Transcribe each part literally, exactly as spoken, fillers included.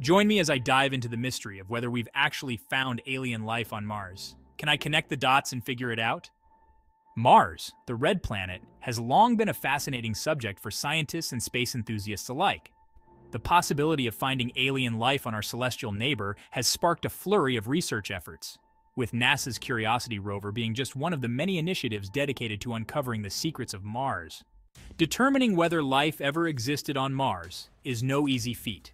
Join me as I dive into the mystery of whether we've actually found alien life on Mars. Can I connect the dots and figure it out? Mars, the red planet, has long been a fascinating subject for scientists and space enthusiasts alike. The possibility of finding alien life on our celestial neighbor has sparked a flurry of research efforts, with NASA's Curiosity rover being just one of the many initiatives dedicated to uncovering the secrets of Mars. Determining whether life ever existed on Mars is no easy feat.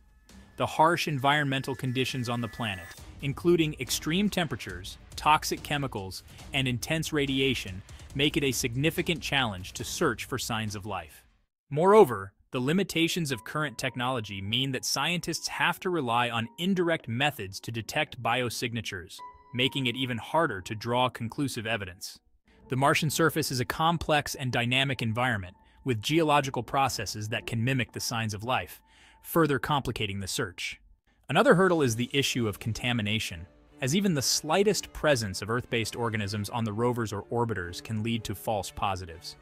The harsh environmental conditions on the planet, including extreme temperatures, toxic chemicals, and intense radiation, make it a significant challenge to search for signs of life. Moreover, the limitations of current technology mean that scientists have to rely on indirect methods to detect biosignatures, making it even harder to draw conclusive evidence. The Martian surface is a complex and dynamic environment, with geological processes that can mimic the signs of life, further complicating the search. Another hurdle is the issue of contamination, as even the slightest presence of Earth-based organisms on the rovers or orbiters can lead to false positives.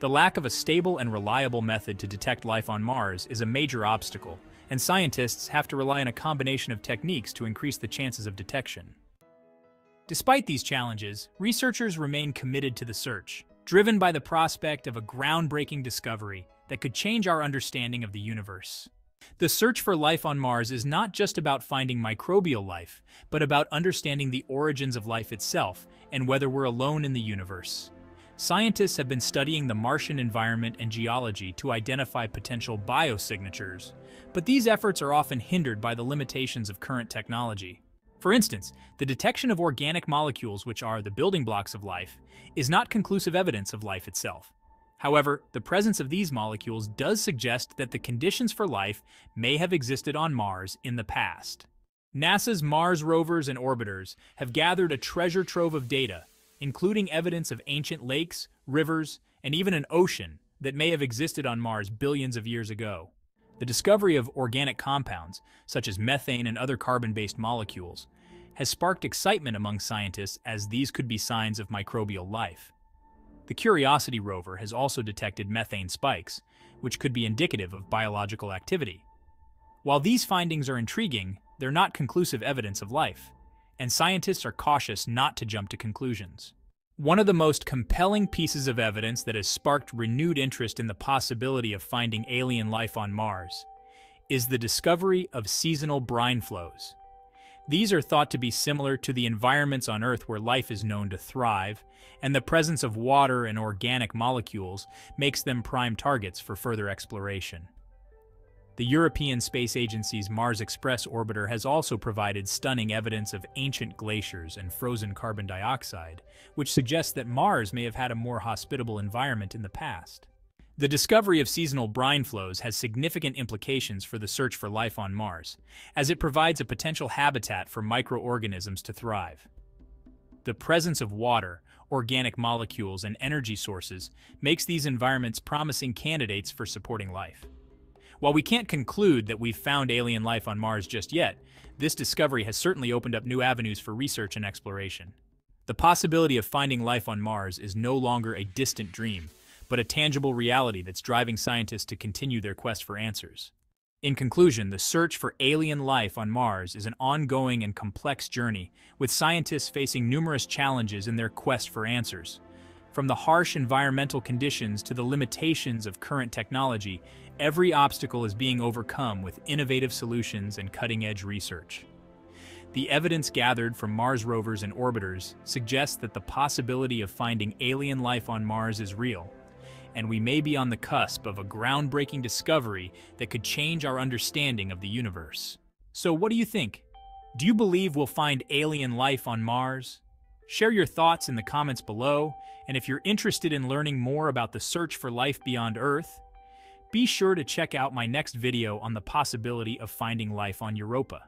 The lack of a stable and reliable method to detect life on Mars is a major obstacle, and scientists have to rely on a combination of techniques to increase the chances of detection. Despite these challenges, researchers remain committed to the search, driven by the prospect of a groundbreaking discovery that could change our understanding of the universe. The search for life on Mars is not just about finding microbial life, but about understanding the origins of life itself and whether we're alone in the universe. Scientists have been studying the Martian environment and geology to identify potential biosignatures, but these efforts are often hindered by the limitations of current technology. For instance, the detection of organic molecules, which are the building blocks of life, is not conclusive evidence of life itself. However, the presence of these molecules does suggest that the conditions for life may have existed on Mars in the past. NASA's Mars rovers and orbiters have gathered a treasure trove of data, including evidence of ancient lakes, rivers, and even an ocean that may have existed on Mars billions of years ago. The discovery of organic compounds, such as methane and other carbon-based molecules, has sparked excitement among scientists as these could be signs of microbial life. The Curiosity rover has also detected methane spikes, which could be indicative of biological activity. While these findings are intriguing, they're not conclusive evidence of life, and scientists are cautious not to jump to conclusions. One of the most compelling pieces of evidence that has sparked renewed interest in the possibility of finding alien life on Mars is the discovery of seasonal brine flows. These are thought to be similar to the environments on Earth where life is known to thrive, and the presence of water and organic molecules makes them prime targets for further exploration. The European Space Agency's Mars Express orbiter has also provided stunning evidence of ancient glaciers and frozen carbon dioxide, which suggests that Mars may have had a more hospitable environment in the past. The discovery of seasonal brine flows has significant implications for the search for life on Mars, as it provides a potential habitat for microorganisms to thrive. The presence of water, organic molecules, and energy sources makes these environments promising candidates for supporting life. While we can't conclude that we've found alien life on Mars just yet, this discovery has certainly opened up new avenues for research and exploration. The possibility of finding life on Mars is no longer a distant dream, but a tangible reality that's driving scientists to continue their quest for answers. In conclusion, the search for alien life on Mars is an ongoing and complex journey, with scientists facing numerous challenges in their quest for answers. From the harsh environmental conditions to the limitations of current technology, every obstacle is being overcome with innovative solutions and cutting-edge research. The evidence gathered from Mars rovers and orbiters suggests that the possibility of finding alien life on Mars is real, and we may be on the cusp of a groundbreaking discovery that could change our understanding of the universe. So what do you think? Do you believe we'll find alien life on Mars? Share your thoughts in the comments below, and if you're interested in learning more about the search for life beyond Earth, be sure to check out my next video on the possibility of finding life on Europa.